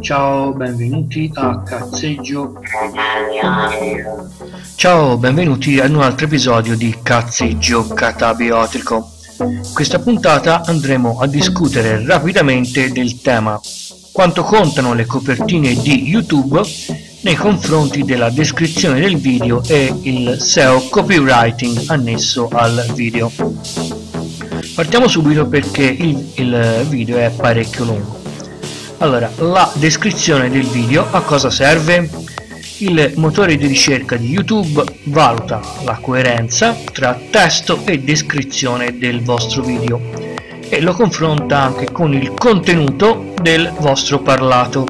Ciao, benvenuti a Cazzeggio Catabiotico. Ciao, benvenuti ad un altro episodio di Cazzeggio Catabiotico. In questa puntata andremo a discutere rapidamente del tema quanto contano le copertine di YouTube nei confronti della descrizione del video e il SEO copywriting annesso al video. Partiamo subito perché il video è parecchio lungo. Allora, la descrizione del video a cosa serve? Il motore di ricerca di YouTube valuta la coerenza tra testo e descrizione del vostro video e lo confronta anche con il contenuto del vostro parlato.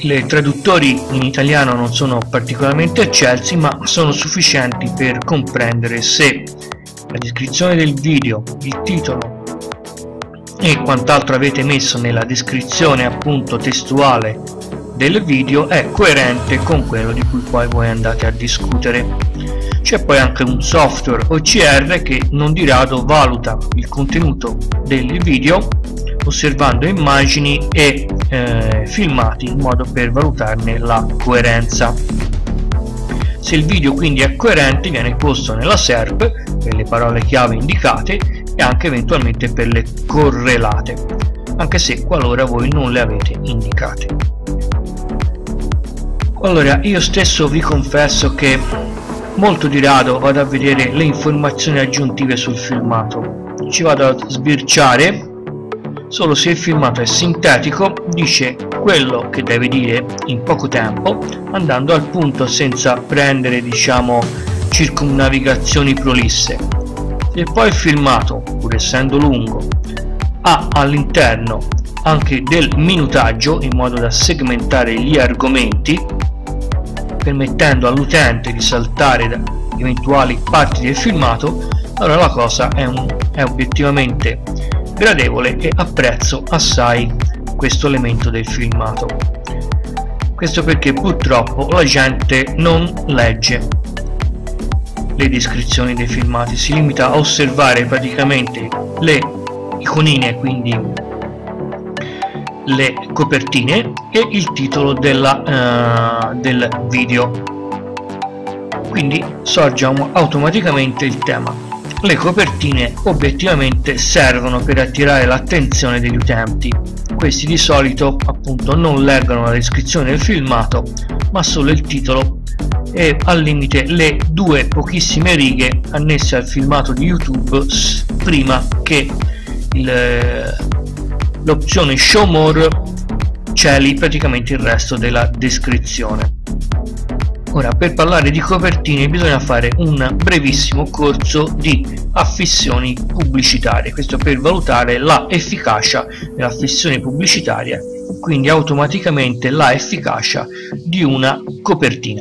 I traduttori in italiano non sono particolarmente eccelsi, ma sono sufficienti per comprendere se la descrizione del video, il titolo e quant'altro avete messo nella descrizione appunto testuale del video è coerente con quello di cui poi voi andate a discutere. C'è poi anche un software OCR che non di rado valuta il contenuto del video osservando immagini e filmati in modo per valutarne la coerenza. Se il video quindi è coerente viene posto nella SERP per le parole chiave indicate e anche eventualmente per le correlate, anche se qualora voi non le avete indicate. Allora, io stesso vi confesso che molto di rado vado a vedere le informazioni aggiuntive sul filmato, ci vado a sbirciare solo se il filmato è sintetico, dice quello che deve dire in poco tempo, andando al punto senza prendere, diciamo, circumnavigazioni prolisse. Se poi il filmato, pur essendo lungo, ha all'interno anche del minutaggio in modo da segmentare gli argomenti, permettendo all'utente di saltare da eventuali parti del filmato, allora la cosa è obiettivamente gradevole e apprezzo assai questo elemento del filmato. Questo perché purtroppo la gente non legge le descrizioni dei filmati, si limita a osservare praticamente le iconine, quindi le copertine e il titolo del video. Quindi sorge automaticamente il tema. Le copertine obiettivamente servono per attirare l'attenzione degli utenti. Questi di solito appunto non leggono la descrizione del filmato, ma solo il titolo e al limite le due pochissime righe annesse al filmato di YouTube prima che l'opzione Show More celi praticamente il resto della descrizione. Ora, per parlare di copertine bisogna fare un brevissimo corso di affissioni pubblicitarie, questo per valutare la efficacia dell'affissione pubblicitaria, quindi automaticamente la efficacia di una copertina.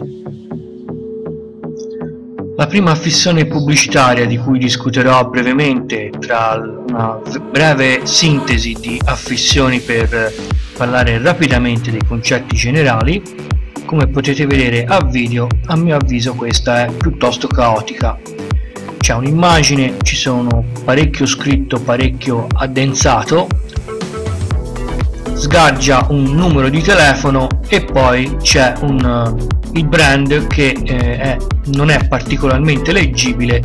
La prima affissione pubblicitaria di cui discuterò brevemente tra una breve sintesi di affissioni per parlare rapidamente dei concetti generali. Come potete vedere a video, a mio avviso questa è piuttosto caotica. C'è un'immagine, ci sono parecchio scritto, parecchio addensato, sgargia un numero di telefono e poi c'è il brand che non è particolarmente leggibile,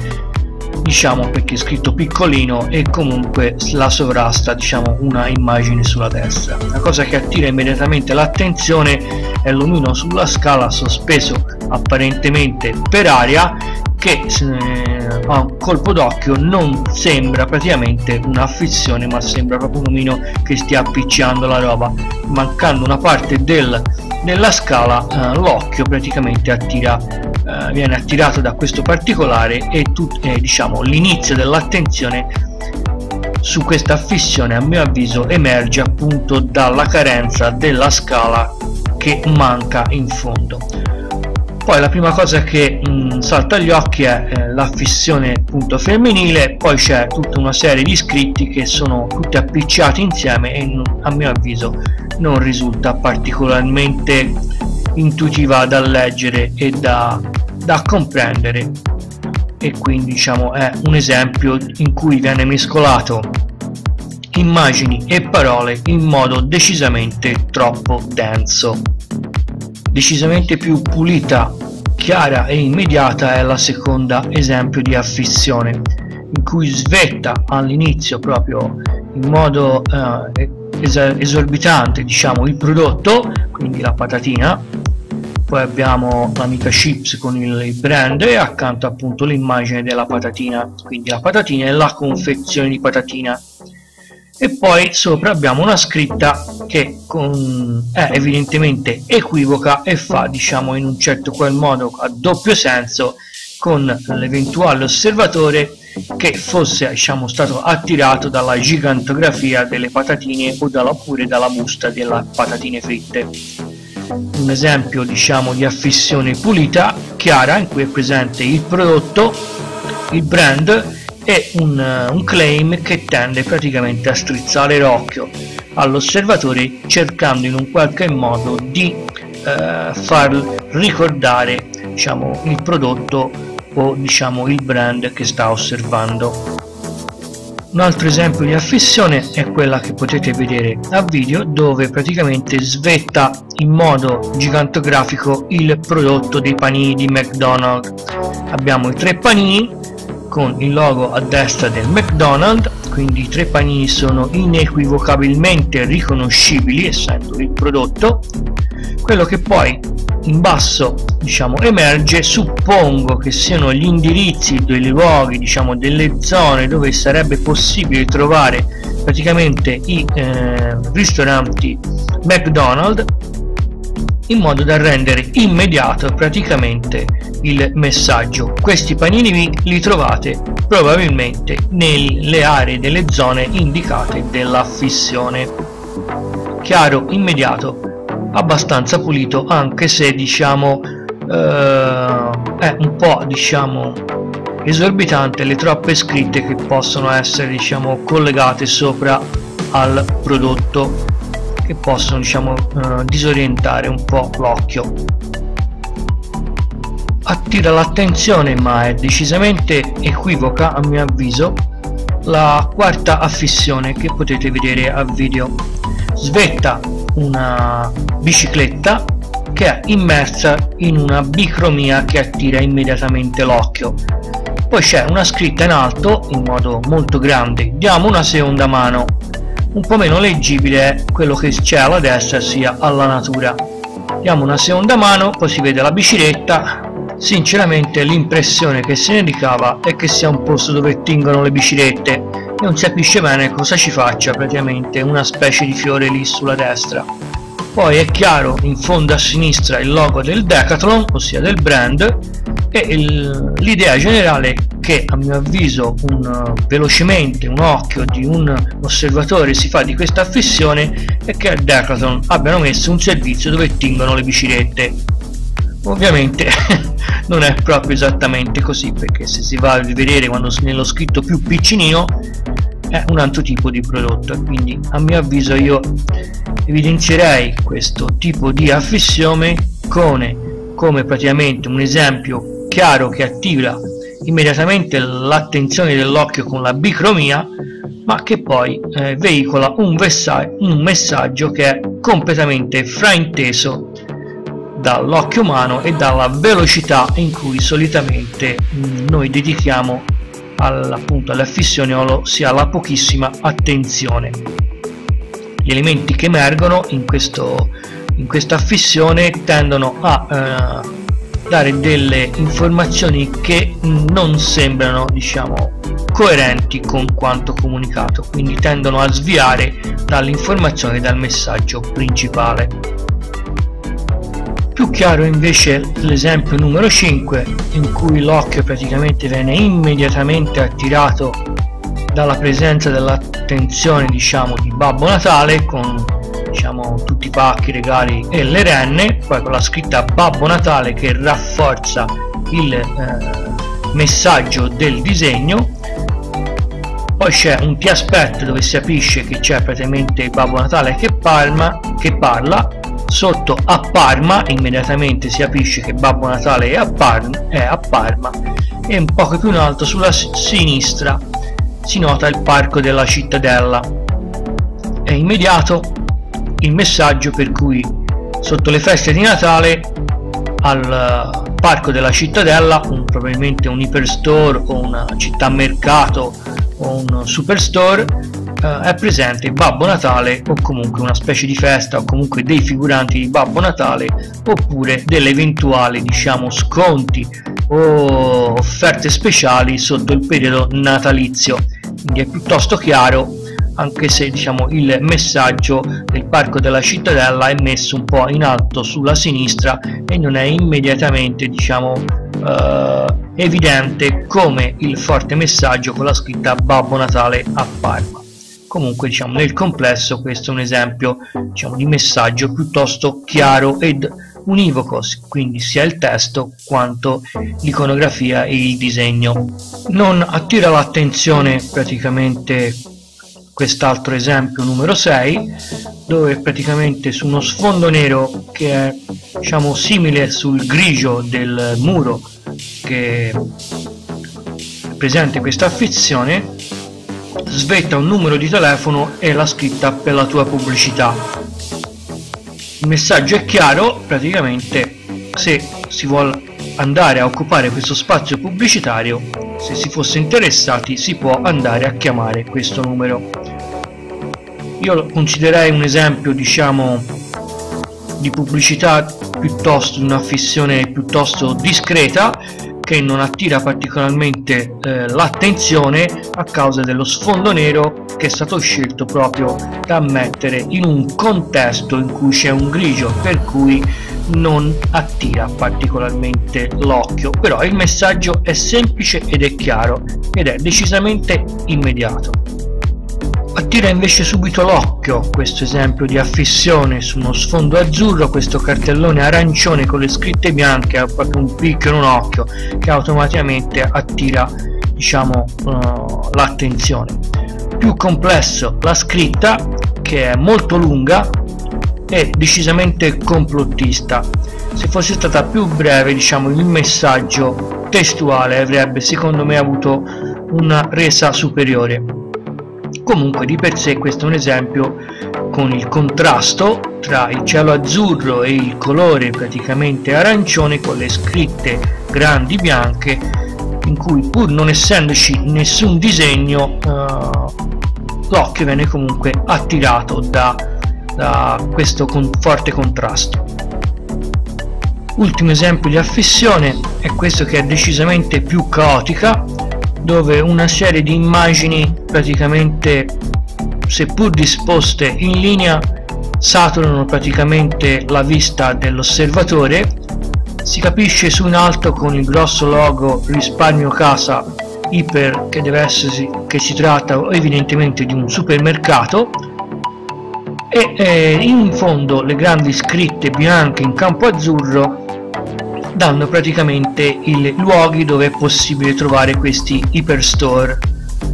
diciamo, perché è scritto piccolino e comunque la sovrasta, diciamo, una immagine sulla destra. La cosa che attira immediatamente l'attenzione è l'omino sulla scala sospeso apparentemente per aria che a un colpo d'occhio non sembra praticamente un'affissione, ma sembra proprio un omino che stia appicciando la roba. Mancando una parte della scala, l'occhio praticamente viene attirato da questo particolare e diciamo l'inizio dell'attenzione su questa affissione a mio avviso emerge appunto dalla carenza della scala che manca in fondo. Poi la prima cosa che salta agli occhi è l'affissione appunto femminile, poi c'è tutta una serie di scritti che sono tutti appicciati insieme e a mio avviso non risulta particolarmente intuitiva da leggere e da comprendere, e quindi diciamo è un esempio in cui viene mescolato immagini e parole in modo decisamente troppo denso. Decisamente più pulita, chiara e immediata è la seconda esempio di affissione, in cui svetta all'inizio proprio in modo esorbitante, diciamo, il prodotto, quindi la patatina, poi abbiamo la Mica Chips con il brand e accanto appunto l'immagine della patatina, quindi la patatina e la confezione di patatina, e poi sopra abbiamo una scritta che è evidentemente equivoca e fa, diciamo, in un certo qual modo a doppio senso, con l'eventuale osservatore che fosse, diciamo, stato attirato dalla gigantografia delle patatine o oppure dalla busta delle patatine fritte. Un esempio, diciamo, di affissione pulita, chiara, in cui è presente il prodotto, il brand e un claim che tende praticamente a strizzare l'occhio all'osservatore, cercando in un qualche modo di far ricordare, diciamo, il prodotto o, diciamo, il brand che sta osservando. Un altro esempio di affissione è quella che potete vedere a video, dove praticamente svetta in modo gigantografico il prodotto dei panini di McDonald's. Abbiamo i tre panini con il logo a destra del McDonald's, quindi i tre panini sono inequivocabilmente riconoscibili essendo il prodotto. Quello che poi in basso, diciamo, emerge, suppongo che siano gli indirizzi dei luoghi, diciamo, delle zone dove sarebbe possibile trovare praticamente i ristoranti McDonald's, in modo da rendere immediato praticamente il messaggio: questi panini li trovate probabilmente nelle aree delle zone indicate dell'affissione. Chiaro, immediato, abbastanza pulito, anche se, diciamo, è un po', diciamo, esorbitante le troppe scritte che possono essere, diciamo, collegate sopra al prodotto, che possono, diciamo, disorientare un po' l'occhio. Attira l'attenzione ma è decisamente equivoca, a mio avviso, la quarta affissione che potete vedere a video. Svetta una bicicletta che è immersa in una bicromia che attira immediatamente l'occhio. Poi c'è una scritta in alto in modo molto grande: diamo una seconda mano. Un po' meno leggibile è quello che c'è alla destra, sia alla natura. Diamo una seconda mano, poi si vede la bicicletta. Sinceramente l'impressione che se ne ricava è che sia un posto dove tingono le biciclette e non si capisce bene cosa ci faccia praticamente una specie di fiore lì sulla destra. Poi è chiaro in fondo a sinistra il logo del Decathlon, ossia del brand, e l'idea generale che, a mio avviso, velocemente un occhio di un osservatore si fa di questa affissione è che a Decathlon abbiano messo un servizio dove tingono le biciclette. Ovviamente non è proprio esattamente così, perché se si va a vedere nello scritto più piccinino è un altro tipo di prodotto, e quindi a mio avviso io evidenzierei questo tipo di affissione come praticamente un esempio chiaro che attira immediatamente l'attenzione dell'occhio con la bicromia, ma che poi veicola un messaggio che è completamente frainteso dall'occhio umano e dalla velocità in cui solitamente noi dedichiamo appunto all'affissione, ossia alla pochissima attenzione. Gli elementi che emergono in questa affissione tendono a dare delle informazioni che non sembrano, diciamo, coerenti con quanto comunicato, quindi tendono a sviare dall'informazione e dal messaggio principale. Più chiaro invece l'esempio numero 5, in cui l'occhio praticamente viene immediatamente attirato dalla presenza dell'attenzione, diciamo, di Babbo Natale, con, diciamo, tutti i pacchi, regali e le renne, poi con la scritta Babbo Natale che rafforza il messaggio del disegno. Poi c'è un ti aspetto dove si capisce che c'è praticamente Babbo Natale che parla. Sotto a Parma immediatamente si capisce che Babbo Natale è a Parma, e un poco più in alto sulla sinistra si nota il parco della Cittadella. è immediato il messaggio per cui sotto le feste di Natale al parco della Cittadella, probabilmente un iperstore o una città mercato o un superstore, è presente il Babbo Natale o comunque una specie di festa o comunque dei figuranti di Babbo Natale oppure delle eventuali, diciamo, sconti o offerte speciali sotto il periodo natalizio. Quindi è piuttosto chiaro, anche se, diciamo, il messaggio del parco della Cittadella è messo un po' in alto sulla sinistra e non è immediatamente, diciamo, evidente come il forte messaggio con la scritta Babbo Natale a Parma. Comunque, diciamo, nel complesso questo è un esempio, diciamo, di messaggio piuttosto chiaro ed univoco, quindi sia il testo quanto l'iconografia e il disegno. Non attira l'attenzione praticamente quest'altro esempio numero 6, dove praticamente su uno sfondo nero che è, diciamo, simile sul grigio del muro che è presente questa affissione, svetta un numero di telefono e la scritta per la tua pubblicità. Il messaggio è chiaro, praticamente se si vuole andare a occupare questo spazio pubblicitario, se si fosse interessati si può andare a chiamare questo numero. Io lo considererei un esempio, diciamo, di pubblicità piuttosto, di una fissione piuttosto discreta che non attira particolarmente l'attenzione a causa dello sfondo nero che è stato scelto proprio da mettere in un contesto in cui c'è un grigio, per cui non attira particolarmente l'occhio, però il messaggio è semplice ed è chiaro ed è decisamente immediato. Attira invece subito l'occhio questo esempio di affissione su uno sfondo azzurro, questo cartellone arancione con le scritte bianche, ha fatto un picchio in un occhio che automaticamente attira, diciamo, l'attenzione. Più complesso la scritta, che è molto lunga e decisamente complottista. Se fosse stata più breve, diciamo, il messaggio testuale avrebbe secondo me avuto una resa superiore. Comunque di per sé questo è un esempio con il contrasto tra il cielo azzurro e il colore praticamente arancione con le scritte grandi bianche, in cui pur non essendoci nessun disegno l'occhio viene comunque attirato da questo forte contrasto. Ultimo esempio di affissione è questo, che è decisamente più caotica, dove una serie di immagini praticamente, seppur disposte in linea, saturano praticamente la vista dell'osservatore. Si capisce su in alto con il grosso logo Risparmio Casa Iper che deve essersi, che si tratta evidentemente di un supermercato, e in fondo le grandi scritte bianche in campo azzurro danno praticamente i luoghi dove è possibile trovare questi iperstore.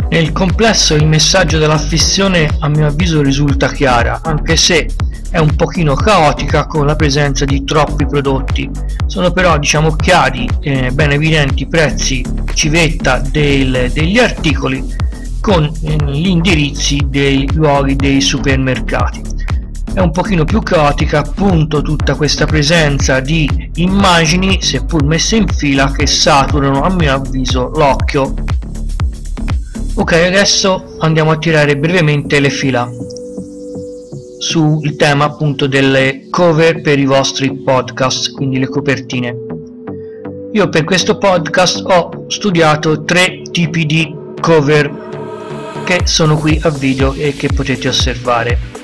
Nel complesso il messaggio dell'affissione a mio avviso risulta chiara, anche se è un pochino caotica con la presenza di troppi prodotti. Sono però, diciamo, chiari, ben evidenti i prezzi civetta degli articoli con gli indirizzi dei luoghi dei supermercati. È un pochino più caotica appunto tutta questa presenza di immagini, seppur messe in fila, che saturano a mio avviso l'occhio. Ok, adesso andiamo a tirare brevemente le fila sul tema appunto delle cover per i vostri podcast, quindi le copertine. Io per questo podcast ho studiato 3 tipi di cover che sono qui a video e che potete osservare.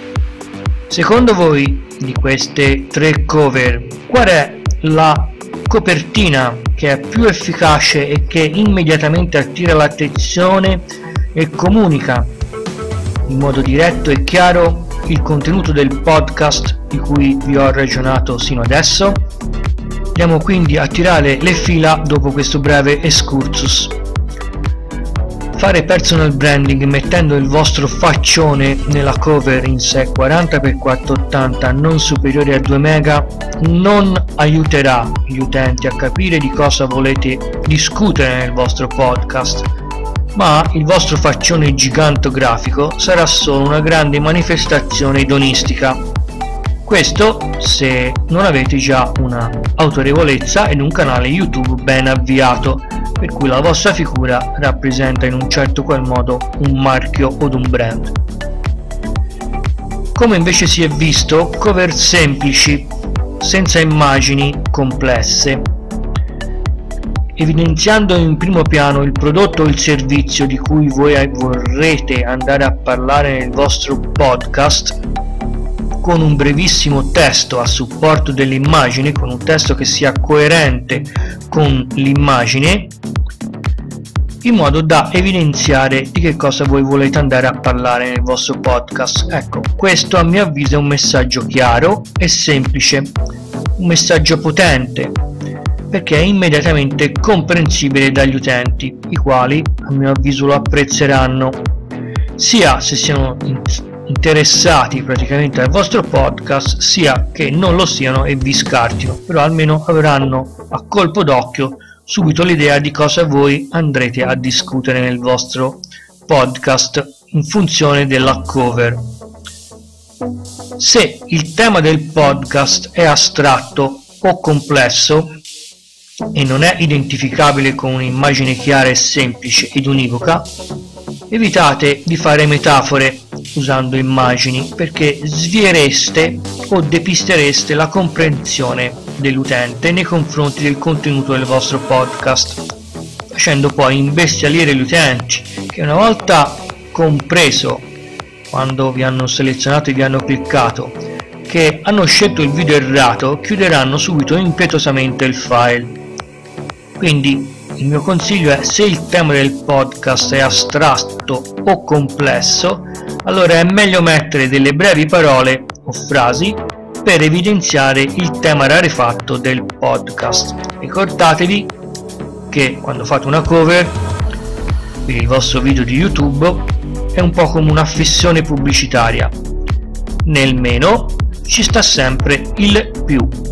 Secondo voi, di queste 3 cover, qual è la copertina che è più efficace e che immediatamente attira l'attenzione e comunica in modo diretto e chiaro il contenuto del podcast di cui vi ho ragionato sino adesso? Andiamo quindi a tirare le fila dopo questo breve excursus. Fare personal branding mettendo il vostro faccione nella cover in sé 40x480 non superiore a 2 mega non aiuterà gli utenti a capire di cosa volete discutere nel vostro podcast, ma il vostro faccione gigantografico sarà solo una grande manifestazione idonistica. Questo se non avete già una autorevolezza ed un canale YouTube ben avviato, per cui la vostra figura rappresenta in un certo qual modo un marchio o un brand. Come invece si è visto, cover semplici, senza immagini complesse, evidenziando in primo piano il prodotto o il servizio di cui voi vorrete andare a parlare nel vostro podcast, con un brevissimo testo a supporto dell'immagine, con un testo che sia coerente con l'immagine, in modo da evidenziare di che cosa voi volete andare a parlare nel vostro podcast. Ecco, questo a mio avviso è un messaggio chiaro e semplice, un messaggio potente, perché è immediatamente comprensibile dagli utenti, i quali a mio avviso lo apprezzeranno, sia se siano interessati praticamente al vostro podcast, sia che non lo siano e vi scartino, però almeno avranno a colpo d'occhio subito l'idea di cosa voi andrete a discutere nel vostro podcast in funzione della cover. Se il tema del podcast è astratto o complesso e non è identificabile con un'immagine chiara e semplice ed univoca, evitate di fare metafore usando immagini, perché sviereste o depistereste la comprensione dell'utente nei confronti del contenuto del vostro podcast, facendo poi imbestialire gli utenti, che una volta compreso, quando vi hanno selezionato e vi hanno cliccato, che hanno scelto il video errato, chiuderanno subito impetuosamente il file. Quindi il mio consiglio è, se il tema del podcast è astratto o complesso, allora è meglio mettere delle brevi parole o frasi per evidenziare il tema rarefatto del podcast. Ricordatevi che quando fate una cover per il vostro video di YouTube è un po' come una fissione pubblicitaria, nel meno ci sta sempre il più.